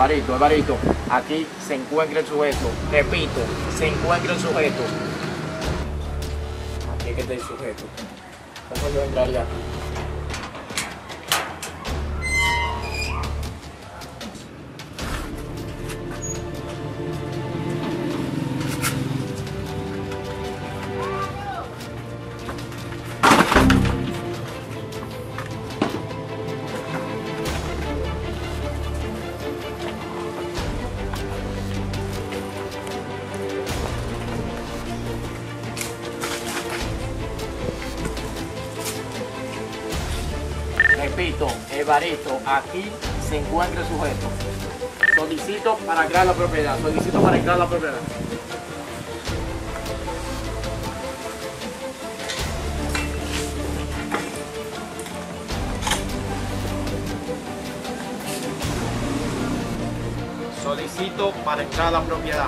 Alvarito, aquí se encuentra el sujeto. Repito, se encuentra el sujeto. Aquí es que está el sujeto. ¿Cómo yo entraría aquí? Repito, Evaristo, aquí se encuentra el sujeto. Solicito para crear la propiedad, solicito para crear la propiedad. Solicito para crear la propiedad.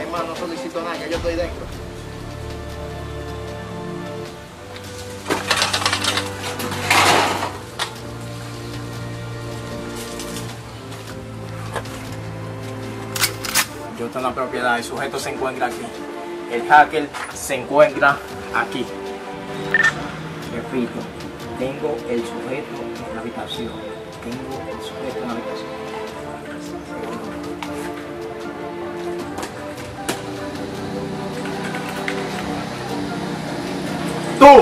Hermano, no solicito nada, ya yo estoy dentro. Yo tengo la propiedad, el sujeto se encuentra aquí. El hacker se encuentra aquí. Repito, tengo el sujeto en la habitación. Tengo el sujeto en la habitación. Tú,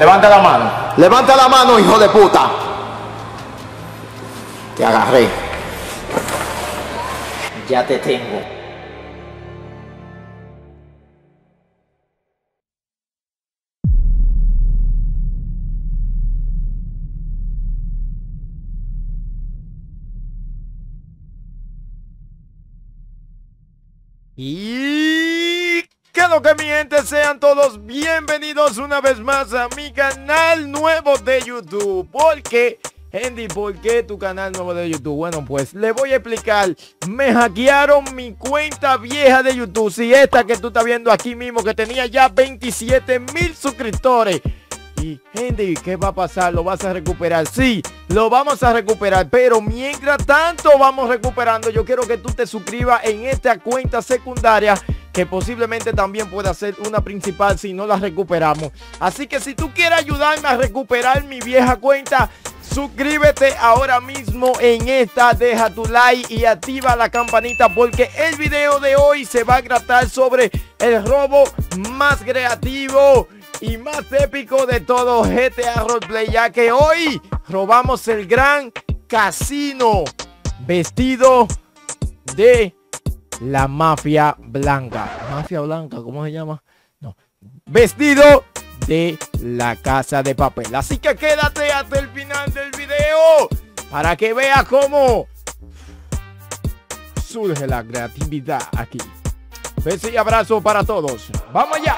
levanta la mano. Levanta la mano, hijo de puta. Te agarré. Ya te tengo. Y que lo que mi gente, sean todos bienvenidos una vez más a mi canal nuevo de YouTube. ¿Por qué, Hendy? ¿Por qué tu canal nuevo de YouTube? Bueno, pues le voy a explicar. Me hackearon mi cuenta vieja de YouTube. Si esta que tú estás viendo aquí mismo, que tenía ya 27,000 suscriptores. Y Hendy, ¿qué va a pasar? ¿Lo vas a recuperar? Sí, lo vamos a recuperar, pero mientras tanto vamos recuperando. Yo quiero que tú te suscribas en esta cuenta secundaria, que posiblemente también pueda ser una principal si no la recuperamos. Así que si tú quieres ayudarme a recuperar mi vieja cuenta, suscríbete ahora mismo en esta, deja tu like y activa la campanita, porque el video de hoy se va a tratar sobre el robo más creativo y más épico de todo GTA Roleplay, ya que hoy robamos el gran casino vestido de la mafia blanca. ¿Mafia blanca? ¿Cómo se llama? No. Vestido de la Casa de Papel. Así que quédate hasta el final del video para que veas cómo surge la creatividad aquí. Beso y abrazo para todos. ¡Vamos allá!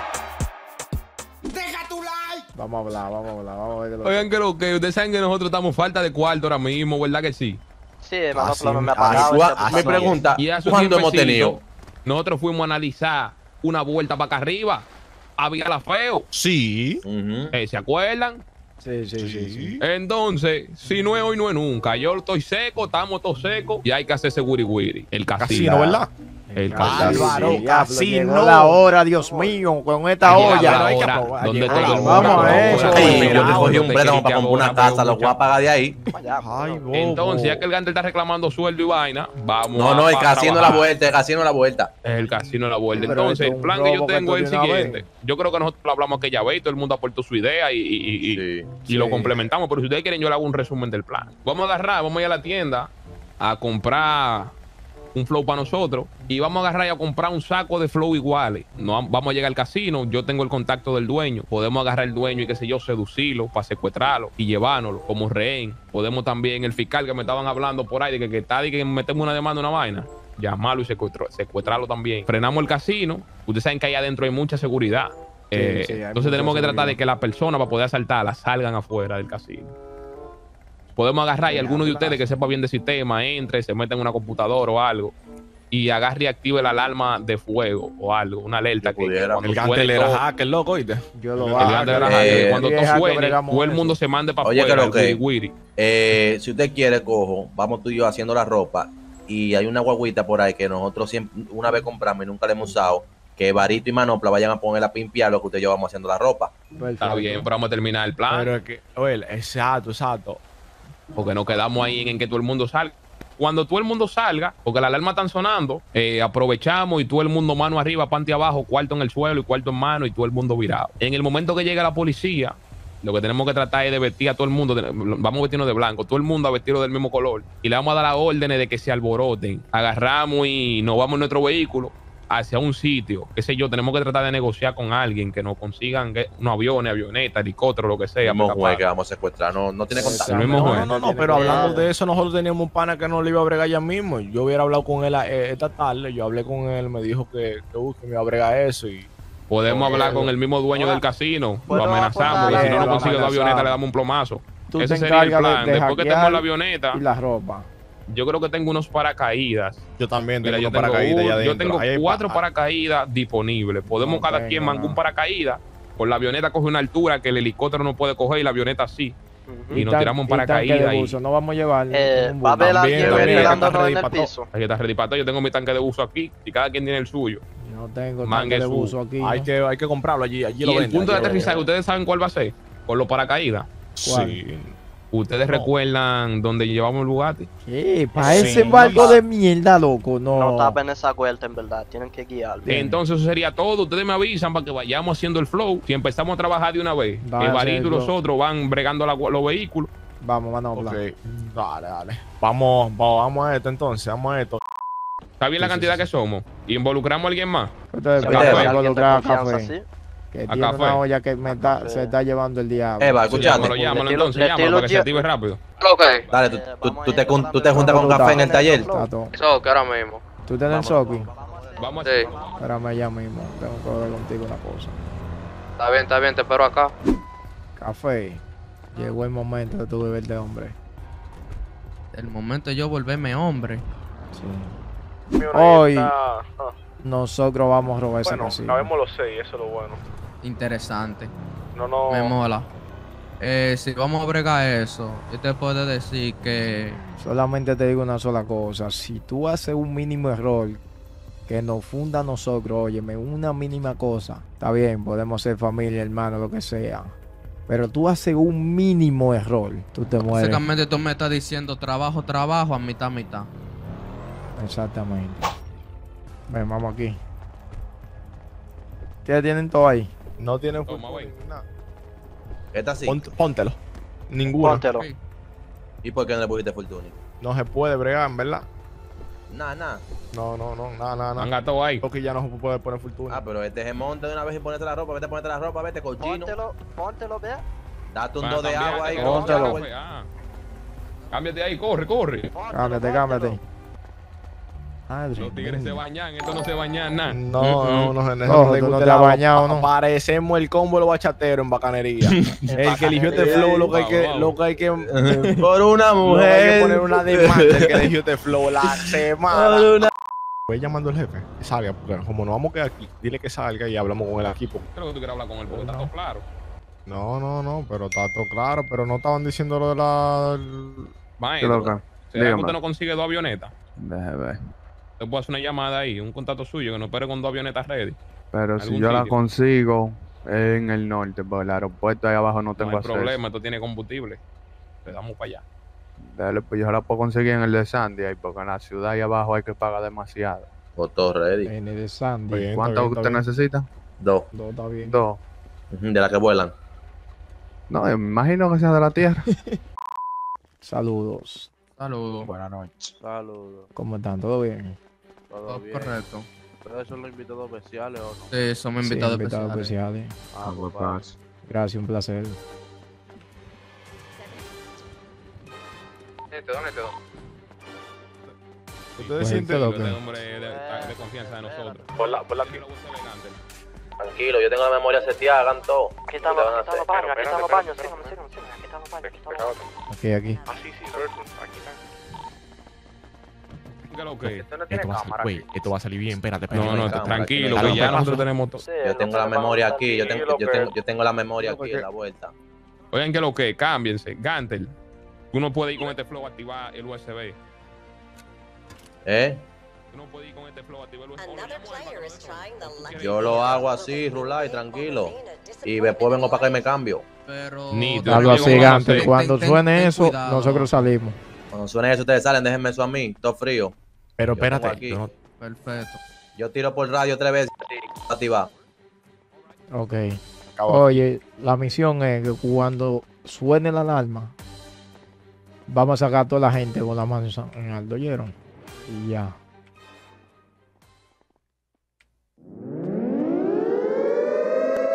Vamos a hablar, vamos a ver. Oigan, creo que ustedes saben que nosotros estamos falta de cuarto ahora mismo, ¿verdad que sí? Sí, hermano, me ha pagado. Me pregunta, ¿cuándo hemos tenido? Nosotros fuimos a analizar una vuelta para acá arriba, a Villalafeo. Sí. ¿Se acuerdan? Sí. Entonces, si no es hoy, no es nunca. Yo estoy seco, estamos todos secos y hay que hacer ese wiri-wiri. El casino, ¿verdad? El casino. La hora, Dios mío, con esta olla. Vamos a eso. Yo te cogí un préstamo para comprar una taza, lo voy a pagar de ahí. Entonces, ya que el Gander está reclamando sueldo y vaina, vamos. No, el casino la vuelta, el casino la vuelta. El casino la vuelta. Entonces, el plan que yo tengo es el siguiente. Yo creo que nosotros lo hablamos aquella vez y todo el mundo aportó su idea y lo complementamos. Pero si ustedes quieren, yo le hago un resumen del plan. Vamos a agarrar, vamos a ir a la tienda a comprar un flow para nosotros y vamos a agarrar y a comprar un saco de flow iguales. No, vamos a llegar al casino, yo tengo el contacto del dueño, podemos agarrar al dueño y qué sé yo, seducirlo para secuestrarlo y llevárnoslo como rehén. Podemos también, el fiscal que me estaban hablando por ahí de que está de que metemos una demanda, una vaina, llamarlo y secuestrarlo también. Frenamos el casino, ustedes saben que allá adentro hay mucha seguridad. Entonces tenemos que tratar de que las personas, para poder asaltarlas, salgan afuera del casino. Podemos agarrar y alguno de ustedes que sepa bien de sistema entre, se meta en una computadora o algo y agarre y active la alarma de fuego o algo, una alerta que cuando el Gander era hacker, loco, ¿oíste? Yo lo hago. El Gander era hacker. Cuando todo suene, todo el mundo se mande para afuera. Oye, que si usted quiere, cojo, vamos tú y yo haciendo la ropa y hay una guaguita por ahí que nosotros siempre, una vez compramos y nunca le hemos usado, que Barito y Manopla vayan a poner a pimpear lo que ustedes llevamos haciendo la ropa. Perfecto. Está bien, pero vamos a terminar el plan. Pero es que, oye, exacto, exacto. Porque nos quedamos ahí en que todo el mundo salga. Cuando todo el mundo salga, porque la alarma están sonando, aprovechamos y todo el mundo mano arriba, panty abajo, cuarto en el suelo y cuarto en mano y todo el mundo virado. En el momento que llega la policía, lo que tenemos que tratar es de vestir a todo el mundo. Vamos a vestirnos de blanco, todo el mundo a vestirlo del mismo color. Y le vamos a dar las órdenes de que se alboroten. Agarramos y nos vamos en nuestro vehículo hacia un sitio, qué sé yo, tenemos que tratar de negociar con alguien que nos consigan unos aviones, avionetas, helicópteros, lo que sea. El mismo juez que vamos a secuestrar, no tiene contacto. No, pero hablando de eso, nosotros teníamos un pana que no le iba a bregar ya mismo. Yo hubiera hablado con él esta tarde, yo hablé con él, me dijo que me iba a bregar eso y... Podemos hablar con el mismo dueño del casino, lo amenazamos y si no nos consigue la avioneta le damos un plomazo. Ese sería el plan, después que tenemos la avioneta... Y la ropa. Yo creo que tengo unos paracaídas. Yo también tengo unos paracaídas. Yo tengo 4 paracaídas disponibles. Podemos cada quien mandar un paracaídas. Con la avioneta coge una altura que el helicóptero no puede coger y la avioneta sí. Y nos tiramos un paracaídas. Y no vamos a llevar. Va a ver el piso. Hay que estar ready para todo. Yo tengo mi tanque de buzo aquí y cada quien tiene el suyo. Yo no tengo tanque de buzo aquí. Hay que comprarlo allí. Y el punto de aterrizaje, ¿ustedes saben cuál va a ser? Con los paracaídas. Sí. ¿Ustedes recuerdan dónde llevamos el Bugatti? Sí, para ese barco de mierda, loco. No tapen esa cuerda, en verdad. Tienen que guiarlo. Entonces eso sería todo. Ustedes me avisan para que vayamos haciendo el flow. Si empezamos a trabajar de una vez, el Barito y los otros van bregando los vehículos. Vamos a hablar. Dale. Vamos a esto entonces. Vamos a esto. ¿Está bien la cantidad que somos? ¿Involucramos a alguien más? Involucrar a Café. Que tiene una olla que se está llevando el diablo. Escuchate. Llámalo entonces, llámalo para que se active rápido. Dale, tú te juntas con Café en el taller. Soki, ahora mismo. ¿Tú tienes el Soki? Vamos a ver. Espérame ya mismo, tengo que hablar contigo una cosa. Está bien, te espero acá. Café, llegó el momento de tu volverte hombre. El momento de yo volverme hombre. Sí. Hoy... Nosotros vamos a robar ese casino. Bueno, cabemos los 6, eso es lo bueno. Interesante. No. Me mola. Si vamos a bregar eso, yo te puedo decir que... Solamente te digo una sola cosa. Si tú haces un mínimo error que nos funda a nosotros, óyeme, una mínima cosa. Está bien, podemos ser familia, hermano, lo que sea. Pero tú haces un mínimo error, tú te mueres. Básicamente tú me estás diciendo trabajo, a mitad. Exactamente. Ven, vamos aquí. ¿Ustedes tienen todo ahí? No tienen fútbol. Esta sí. Póntelo. Ninguno. Póntelo. ¿Y por qué no le pusiste fortuna? No se puede bregar, ¿verdad? Nada. No. Han gastado ahí. Porque ya no se puede poner fortuna. Pero este se monta de una vez y ponete la ropa. Vete a ponerte la ropa, vete, cochino. Póntelo, vea. Date un 2 de agua ahí. Póntelo. Cámbiate ahí, corre. Cámbiate. Los tigres se bañan, esto no se bañan nada. No te la bañado, no. Parecemos el combo de los bachateros en bacanería. El que eligió este flow, lo que hay que por una mujer. Hay que poner una demanda. El que eligió este flow la semana. Voy llamando al jefe, sabia, porque como no vamos a quedar aquí, dile que salga y hablamos con el equipo. Creo que tú quieres hablar con él porque está todo claro. No, pero está todo claro, pero no estaban diciendo lo de la... Maestro, ¿será que usted no consigue 2 avionetas? Déjame ver. Te puedo hacer una llamada ahí, un contacto suyo que nos espere con 2 avionetas ready. Pero si yo la consigo en el norte, por el aeropuerto ahí abajo no tengo acceso. No hay problema, esto tiene combustible. Te damos para allá. Dale, pues yo la puedo conseguir en el de Sandy ahí, porque en la ciudad ahí abajo hay que pagar demasiado. O todo ready. En el de Sandy. Bien, ¿cuánto usted necesita? 2. 2 está bien. 2. De las que vuelan. No, yo me imagino que sea de la tierra. Saludos. Buenas noches. Saludos. ¿Cómo están? ¿Todo bien? Todo bien. Correcto. ¿Pero esos son los invitados especiales o no? Sí, somos invitados especiales. Pues. Gracias, un placer. ¿Dónde te doy? ¿Ustedes sienten lo que es? Este hombre de confianza de nosotros. Por la que... Tranquilo, yo tengo la memoria seteada, hagan todo. Aquí están los baños, síganme. Aquí. Sí, Roberto, aquí está. Esto va a salir bien, espérate. No, tranquilo, que ya nosotros tenemos todo. Yo tengo la memoria aquí, yo tengo la memoria aquí en la vuelta. Oigan, que cámbiense, Gantel. Uno puede ir con este flow a activar el USB. Yo lo hago así, Rulay, tranquilo. Y después vengo para acá y me cambio. Algo así, gigante. Cuando suene eso, nosotros salimos. Cuando suene eso, ustedes salen, déjenme eso a mí. Todo frío. Pero espérate. No. Perfecto. Yo tiro por radio 3 veces. Activa. Ok. Oye, la misión es que cuando suene la alarma, vamos a sacar a toda la gente con la mano en alto, ¿oyeron? Y ya.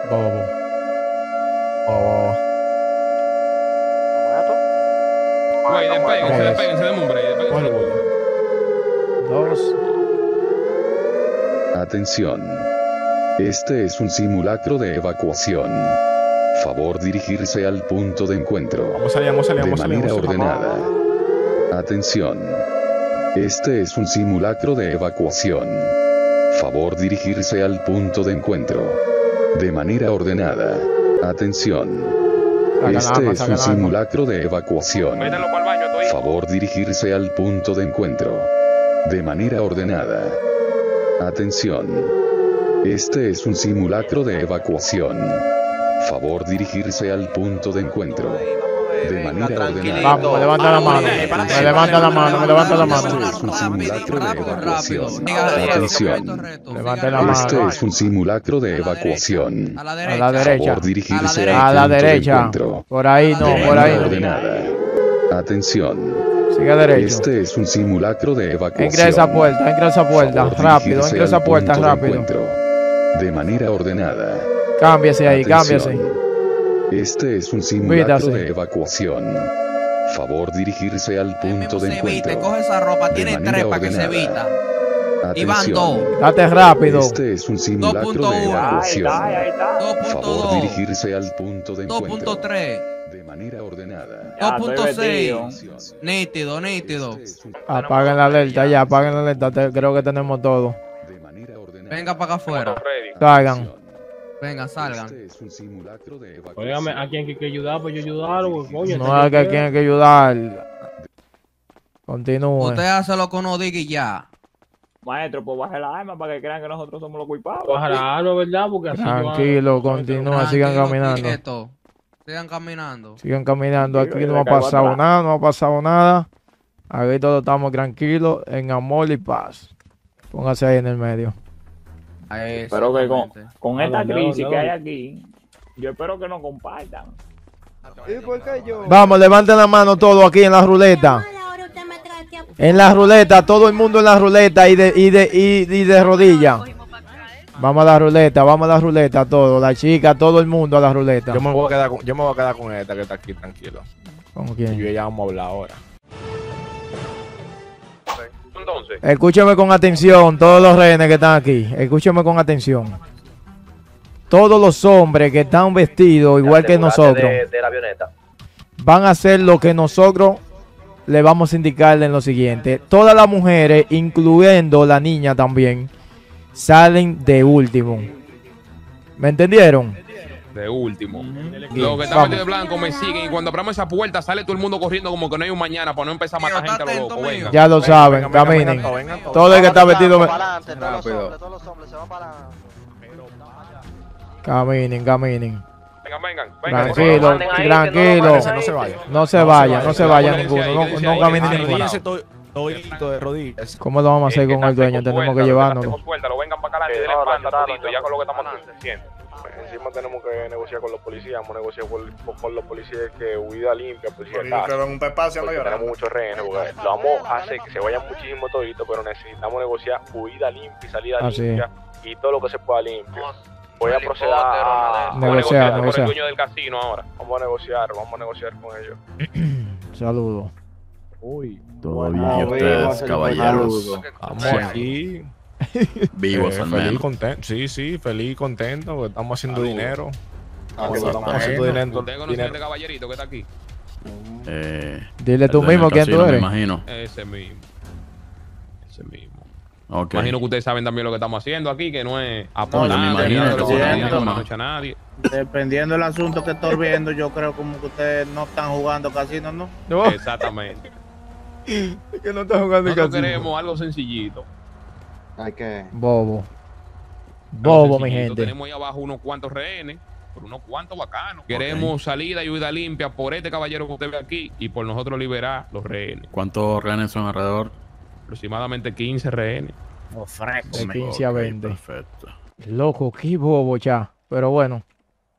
Bobo. Oh. ¿Cómo es esto? Güey, despéguense de mumbre, despéguense de mumbre. 2. Atención. Este es un simulacro de evacuación. Favor dirigirse al punto de encuentro. Vamos, de manera ordenada. Atención. Este es un simulacro de evacuación. Favor dirigirse al punto de encuentro. De manera ordenada. Atención. Este es un simulacro de evacuación. Favor dirigirse al punto de encuentro. De manera ordenada. Atención. Este es un simulacro de evacuación. Favor dirigirse al punto de encuentro. De manera ordenada. Vamos, me levanta la mano. Me levanta la mano, me levanta la mano. Este es un simulacro de evacuación. Atención. Este es un simulacro de evacuación. A la derecha. A la derecha. Por ahí no, por ahí. Atención. Sigue derecho. Este es un simulacro de evacuación. Ingresa puerta, rápido, ingresa puerta, rápido. De manera ordenada. Cámbiese ahí, cámbiese. Este es un simulacro de evacuación. Favor dirigirse al punto de encuentro. Coge esa ropa, tiene tres para que se evita. Y van dos. Date rápido. Este es un simulacro de evacuación. Favor dirigirse al punto de encuentro. 2.3. De manera ordenada. 2.6. Nítido, nítido. Apaguen la alerta ya, apaguen la alerta. Creo que tenemos todo. De manera ordenada. Venga para acá afuera. Salgan. Venga, salgan. Este es un simulacro de evacuación. Óigame, ¿a quién hay que ayudar? Pues yo ayudarlo. Oye, no, a quién hay que ayudar. Continúe. Usted hace lo que uno diga y ya. Maestro, pues baje la arma para que crean que nosotros somos los culpables. Baje la arma, ¿verdad? Porque así tranquilo, continúa, sigan caminando. Quieto. Sigan caminando. Sigan caminando. Aquí no ha pasado nada, no ha pasado nada. Aquí todos estamos tranquilos, en amor y paz. Póngase ahí en el medio. Pero que con esta crisis que hay aquí, yo espero que nos compartan. Vamos, levanten la mano todos aquí en la ruleta. En la ruleta, todo el mundo en la ruleta y de rodillas. Vamos a la ruleta, todo, la chica, todo el mundo a la ruleta. Yo me voy a quedar con esta que está aquí, tranquilo. ¿Con quién? Yo y ella vamos a hablar ahora. Entonces. Escúchame con atención, todos los rehenes que están aquí. Escúchame con atención. Todos los hombres que están vestidos igual que nosotros de la avioneta van a hacer lo que nosotros le vamos a indicarle en lo siguiente. Todas las mujeres, incluyendo la niña también, salen de último. ¿Me entendieron? De último. Los que están metidos de blanco me siguen y cuando abramos esa puerta sale todo el mundo corriendo como que no hay un mañana para no empezar a matar gente a los locos. Venga. Ya lo saben, caminen. Todo el que está vestido... Caminen, caminen. Vengan. Tranquilo. No se vaya ninguno. No caminen ninguno. De rodillas. ¿Cómo lo vamos a hacer con el dueño? Tenemos que llevarnos. Encima tenemos que negociar con los policías, vamos a negociar con los policías que huida limpia, policía tenemos muchos rehenes, porque lo vamos a hacer que se vayan muchísimos toditos, pero necesitamos negociar huida limpia y salida limpia y todo lo que se pueda limpio. Voy a proceder a negociar con el dueño del casino ahora. Vamos a negociar con ellos. Saludos. Uy, todo bien, ustedes, caballeros. Vamos aquí. Vivo, feliz, contento. Sí, feliz y contento porque estamos haciendo dinero. ¿Usted conoce este caballerito que está aquí? Dile tú mismo quién tú eres. Me imagino. Ese mismo. Okay. Imagino que ustedes saben también lo que estamos haciendo aquí, que no es apoyo a nadie. Dependiendo del asunto que estoy viendo, yo creo como que ustedes no están jugando casinos, ¿no? Exactamente. Es que no está jugando casino. Nosotros queremos algo sencillito. Hay que... Bobo. Bobo, mi gente. Tenemos ahí abajo unos cuantos rehenes, por unos cuantos bacanos. Okay. Queremos salida y huida limpia por este caballero que usted ve aquí y por nosotros liberar los rehenes. ¿Cuántos rehenes son alrededor? Aproximadamente 15 rehenes. Oh, fresco. De 15 a 20. Okay, perfecto. Loco, qué bobo ya. Pero bueno,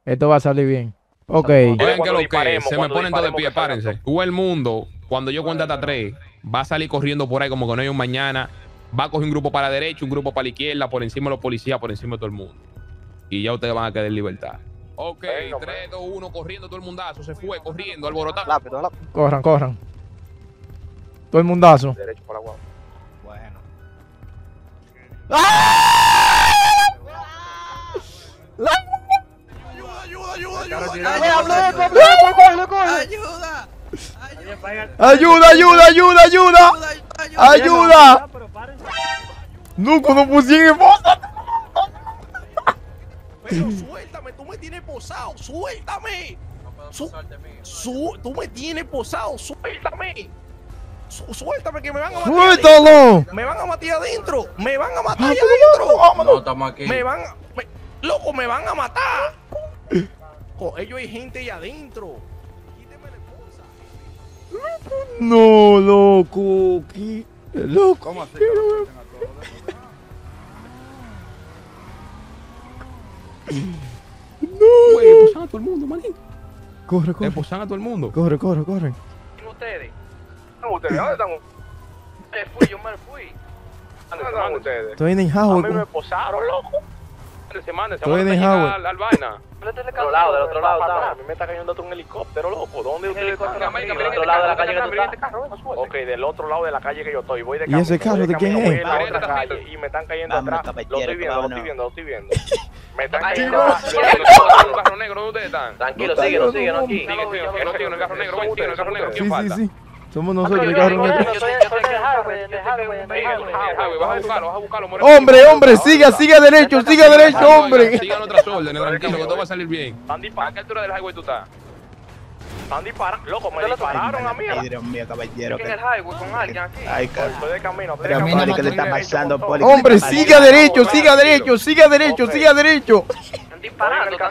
esto va a salir bien. Ok. Oigan que lo que se me ponen todo de pie, párense. Todo el mundo, cuando yo cuente hasta 3, va a salir corriendo por ahí como que no hay un mañana. Va a coger un grupo para la derecha, un grupo para la izquierda, por encima de los policías, por encima de todo el mundo. Y ya ustedes van a quedar en libertad. Ok, 3, 2, 1, corriendo todo el mundazo. Se fue, corriendo, alborotado. Corran, corran. Todo el mundazo. Derecho para abajo. Bueno. ¡Ayuda! No, cuando pusieron posado. Pero suéltame, tú me tienes posado, suéltame. Tú me tienes posado, suéltame. Suéltame que me van a matar. ¡Suéltalo! Me van a matar adentro. Me van a matar adentro. No, estamos aquí. Me van a... Loco, me van a matar. Ellos hay gente ahí adentro. No, loco. ¿Qué? Loco. ¿Cómo así? No. Güey, esposan a todo el mundo, manín. Corre, corre. Esposan a todo el mundo. Corre, corre, corre. ¿Ustedes? No, ustedes, ¿dónde están? Yo me fui. ¿Dónde están ustedes? Estoy en el jabo. A mí me esposaron, loco. Estoy en el jabo. Al vaina. Del otro lado, a mí me está cayendo un helicóptero, loco. ¿Dónde usted está? Del otro lado de la calle que tú estás. Ok, del otro lado de la calle que yo estoy. Voy de camino. ¿Y ese carro de quién es? Y me están cayendo atrás. Lo estoy viendo, lo estoy viendo. Me están cayendo atrás. ¿Un carro negro? ¿Dónde están? Tranquilo, síguenos aquí. Síguenos, el carro negro. Síguenos, el carro negro. Sí. Somos nosotros, el carro negro. Vas a buscarlo, Hombre, siga derecho, hombre. Sigan otras órdenes, tranquilo, que todo va a salir bien. ¿A qué altura del highway tú estás? Están disparando, loco, me dispararon a mí. Ay, Dios mío, caballero. ¿Qué es el highway con alguien aquí? Ay, cabrón. Estoy de camino, que le está pasando, Poli. Hombre, siga derecho. Están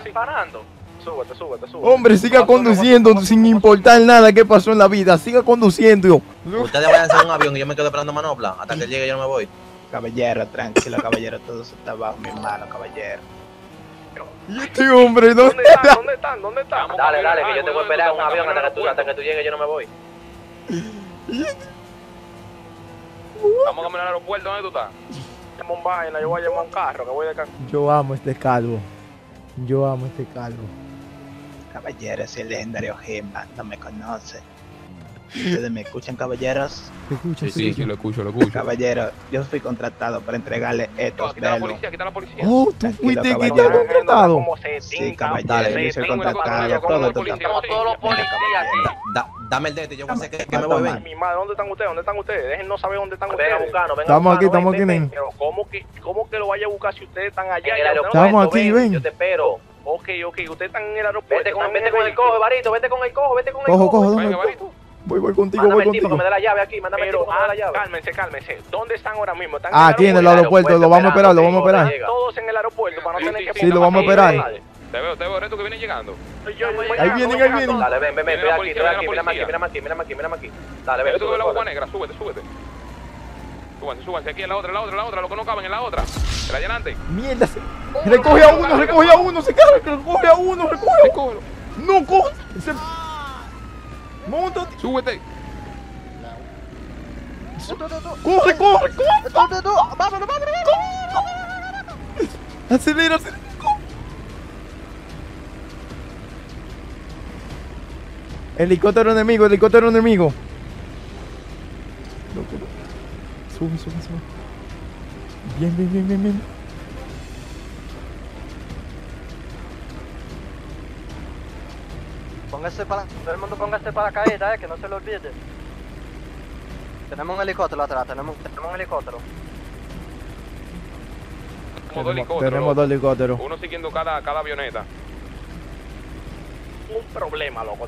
disparando. Súbete. Hombre, siga conduciendo sin importar nada que pasó en la vida. Siga conduciendo. Ustedes van a hacer un avión y yo me quedo esperando manopla. Hasta que llegue yo no me voy. Caballero, tranquilo, caballero. Todo eso está bajo mi mano, caballero. Y este hombre, ¿dónde están? Dale, que yo te voy a esperar un avión hasta que tú llegues yo no me voy. Vamos a caminar al aeropuerto, ¿dónde tú estás? Llamo un vaina, yo voy a llamar un carro que voy de acá. Yo amo este calvo. Caballeros, el legendario Gemba, no me conoce. ¿Ustedes me escuchan, caballeros? Sí, lo escucho. Caballeros, yo fui contratado para entregarle esto. Quita la policía. Oh, tú fuiste contratado. Sí, caballero, yo soy contratado. Todos los policías. Dame el dete, yo pensé que me voy a ver. Mi madre, ¿dónde están ustedes? Déjenos saber dónde están ustedes. Estamos aquí, ven. Pero ¿cómo que lo vaya a buscar si ustedes están allá? Estamos aquí, ven. Yo te espero. Ok, ustedes están en el aeropuerto. Vete con el cojo, Barito. Voy contigo. Me da la llave aquí, mándame el tipo, me da la llave. Cálmense. ¿Dónde están ahora mismo? Tiene el aeropuerto, lo vamos a operar. Todos en el aeropuerto para no tener que... Sí, lo vamos a operar. Te veo, Reto, que viene llegando. Ahí vienen. Dale, ven, estoy aquí. Mírame aquí. Dale, ven. Yo tuve la boca negra, súbete. Súbanse aquí en la otra, lo que no caben en la otra. El adelante. Mierda. Recoge a uno, se cae, recoge a uno. No, coge. Móntate. Súbete. Corre. Acelera. Helicóptero enemigo. Sube. Bien. Todo el mundo póngase para la caída, que no se lo olvide. Tenemos un helicóptero atrás, Tenemos dos helicópteros. Uno siguiendo cada avioneta. Tengo un problema, loco.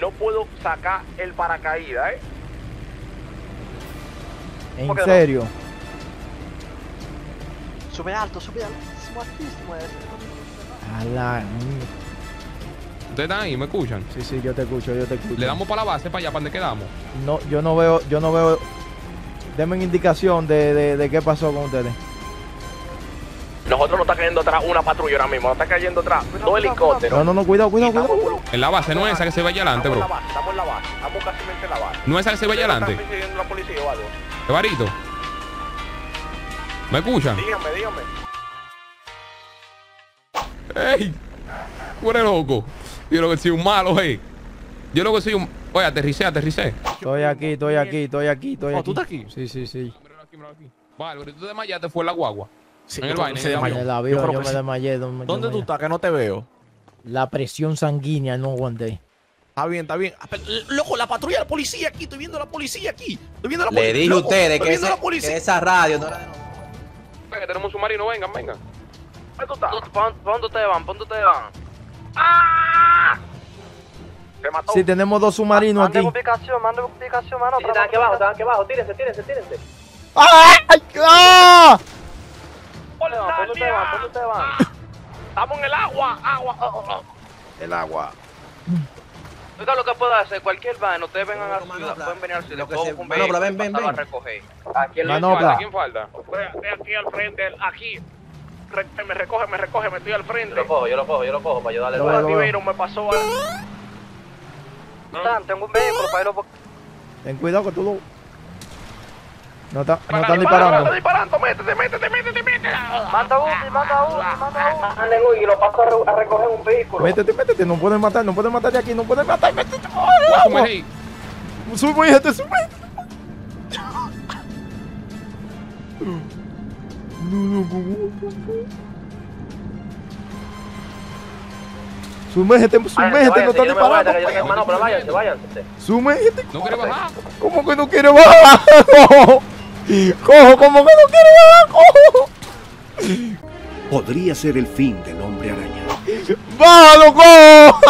No puedo sacar el paracaídas, ¿En serio? No. Sube altísimo ese. Ala, ¿ustedes están ahí? ¿Me escuchan? Sí, sí, yo te escucho, yo te escucho. ¿Le damos para la base, para allá, para donde quedamos? No, yo no veo, Denme una indicación de qué pasó con ustedes. Nosotros nos está cayendo atrás una patrulla ahora mismo, nos está cayendo atrás dos helicópteros. No, cuidado. En la base, no es esa que se va allá adelante, bro. Estamos en la base, estamos casi en la base. No es esa que se va allá adelante. Están persiguiendo la policía o algo. Evarito, ¿me escuchan? Dígame. ¡Ey! ¿Tú eres loco? Yo lo que soy un malo, ey. Yo lo que soy un... Oye, aterricé. Estoy aquí. ¿Tú estás aquí? Sí. Vale, pero tú te desmayaste, fue en la guagua. Sí, en el baile, yo me desmayé. ¿Dónde tú estás? Que no te veo. La presión sanguínea, no aguanté. Está bien. Loco, la patrulla de la policía aquí. Estoy viendo a la policía. Le dije a ustedes que esa radio no era de nosotros. Que tenemos un submarino, vengan. ¿Dónde ustedes van? ¡Ah! Se mató. Sí, tenemos dos submarinos aquí. Manda ubicación, mano. Están aquí abajo, tírense. ¡Ay! ¡Ah! ¿Dónde ustedes van? Estamos en el agua. El agua. Oiga, lo que puedo hacer, cualquier vaina, ustedes vengan a ciudad, pueden venir al ciudad, manopla, ven. A recoger. Aquí ¿quién falta? Aquí al frente, aquí. Me recoge, me estoy al frente. Yo lo cojo para ayudarle. Me pasó algo. Tengo un vehículo para irlo. Ten cuidado que tú lo... No están disparando. Métete. Mata uno. Lo paso a recoger un vehículo. Métete. No pueden matar de aquí. Métete. Sube. Sumérgete, no está disparando. Hermano, pero váyanse. Sumérgete. No quiere bajar. ¿Cómo que no quiere bajar? Cojo, ¿cómo que no quiere bajar? Cojo. Podría ser el fin del hombre araña. ¡Bájalo, cojo!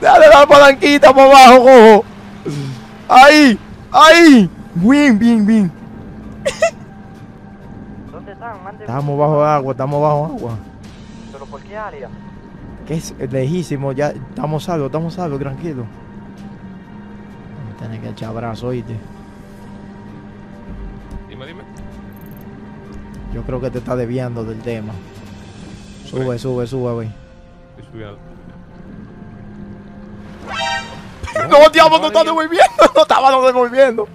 Dale la palanquita para abajo, cojo. Ahí. Bien. Estamos bajo agua. ¿Pero por qué área? Que es lejísimo, ya estamos salvos, tranquilo. Tienes que echar brazo, oíste. Dime. Yo creo que te está desviando del tema. Sube, güey. Estoy subiendo. No, diablo, no estaba devolviendo.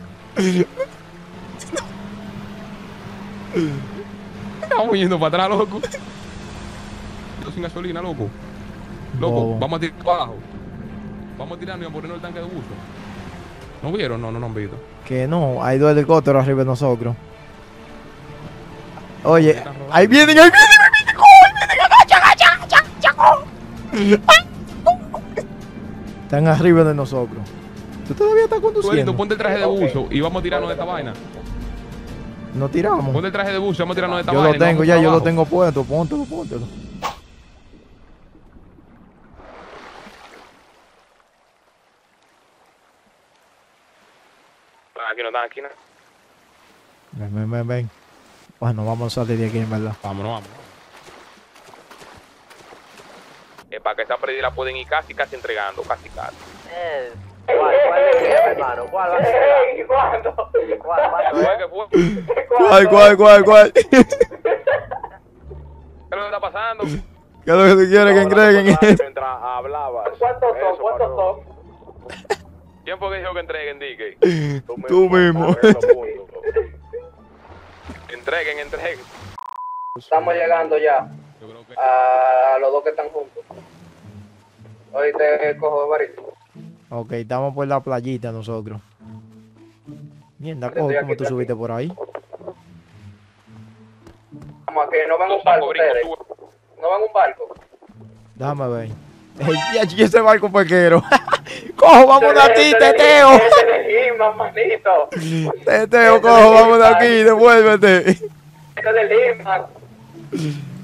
Estamos yendo para atrás, loco. Yo sin gasolina, loco. Loco, vamos a tirar para abajo. Vamos a tirarnos y a ponernos el tanque de buzo. ¿No vieron? No han visto. Que no, hay dos helicópteros arriba de nosotros. Oye, ahí vienen. Agacha. Están arriba de nosotros. Tú todavía estás conduciendo. Ponte el traje de buzo y vamos a tirarnos de esta vaina. No tiramos. Ponte el traje de buzo, vamos a tirarnos de esta vaina. Yo lo tengo puesto, póntelo. Aquí no están, aquí no. Ven. Bueno, vamos a salir de aquí, en verdad. Vámonos. Para que esa pérdida la pueden ir casi entregando, casi. ¿Cuál? ¿Qué es lo que está pasando? ¿Qué es lo que tú quieres que entreguen? ¿Cuántos son? ¿Quién fue que dijo que entreguen, DK? Tú mismo. Entreguen. Estamos llegando ya. Yo creo que... A los dos que están juntos. Hoy te cojo, Barito. Ok, estamos por la playita nosotros. Mierda, cojo, ¿cómo tú subiste por ahí? Vamos, que no van un barco ustedes. No van un barco. Déjame ver. Y ese barco pesquero. Cojo, vamos de aquí, teteo. Teteo, cojo, vamos de aquí, devuélvete.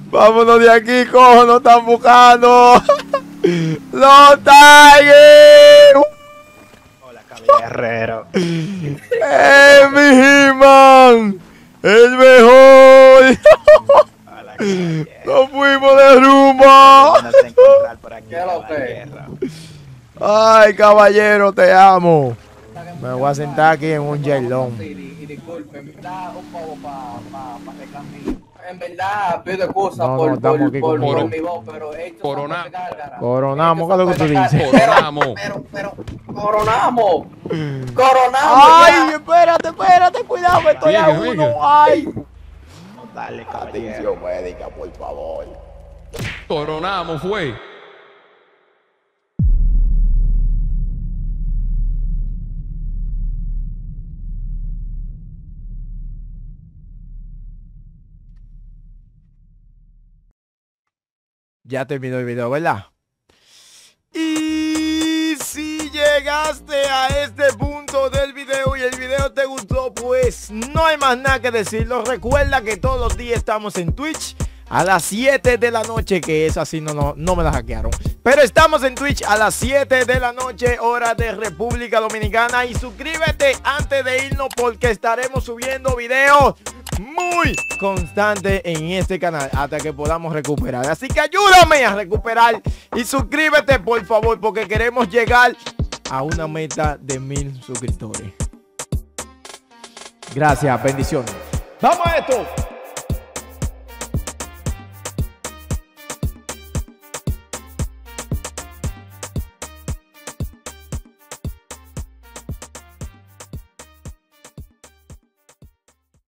Vámonos de aquí, cojo, nos están buscando. ¡Los Tigers! Hola, caballero Herrero. Ay, caballero, te amo. Me voy a sentar aquí en un gelón. Y disculpen, en verdad, pido cosas por mi voz, pero esto coronamos, ¿qué es lo que tú dices? Coronamos. Ay, espérate, cuidado, estoy a uno. Ay. Dale, atención médica, por favor. Coronamos, fue. Ya terminó el video, ¿verdad? Y si llegaste a este punto del video y el video te gustó, pues no hay más nada que decirlo. Recuerda que todos los días estamos en Twitch a las 7 de la noche, que es así, no me la hackearon. Pero estamos en Twitch a las 7 de la noche, hora de República Dominicana. Y suscríbete antes de irnos porque estaremos subiendo videos muy constante en este canal hasta que podamos recuperar. Así que ayúdame a recuperar y suscríbete, por favor, porque queremos llegar a una meta de 1000 suscriptores. Gracias, bendiciones. Vamos a esto.